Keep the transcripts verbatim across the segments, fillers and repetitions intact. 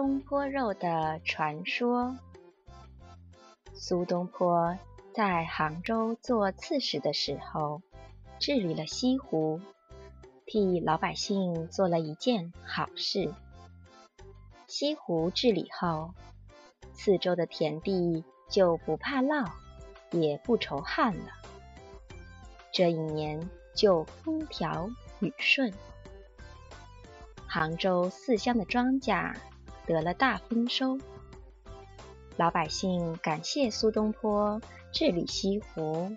东坡肉的传说。苏东坡在杭州做刺史的时候，治理了西湖，替老百姓做了一件好事。西湖治理后，四周的田地就不怕涝，也不愁旱了。这一年就风调雨顺，杭州四乡的庄稼得了大丰收。老百姓感谢苏东坡治理西湖，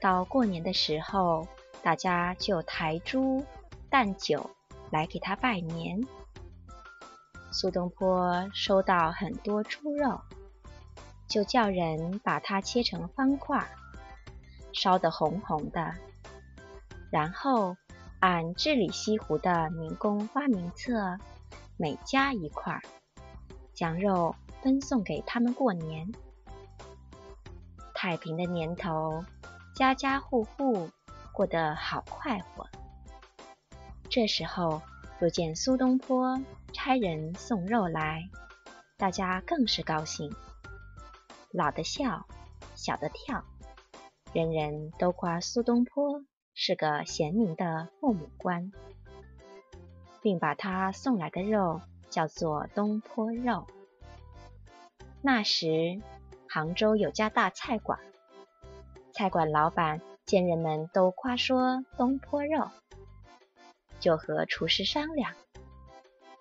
到过年的时候，大家就抬猪、淡酒来给他拜年。苏东坡收到很多猪肉，就叫人把它切成方块，烧得红红的，然后按治理西湖的民工花名册，每家一块，将肉分送给他们过年。太平的年头，家家户户过得好快活。这时候又见苏东坡差人送肉来，大家更是高兴，老的笑，小的跳，人人都夸苏东坡是个贤明的父母官，并把他送来的肉叫做东坡肉。那时杭州有家大菜馆，菜馆老板见人们都夸说东坡肉，就和厨师商量，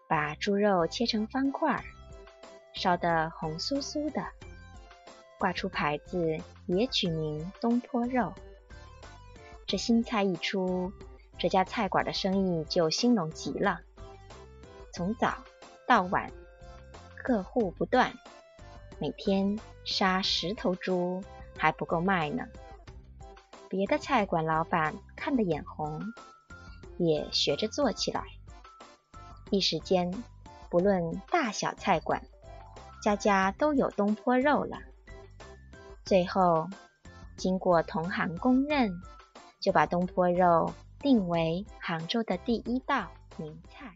把猪肉切成方块，烧得红酥酥的，挂出牌子，也取名东坡肉。这新菜一出，这家菜馆的生意就兴隆极了，从早到晚，客户不断，每天杀十头猪还不够卖呢。别的菜馆老板看得眼红，也学着做起来。一时间，不论大小菜馆，家家都有东坡肉了。最后，经过同行公认，就把东坡肉定为杭州的第一道名菜。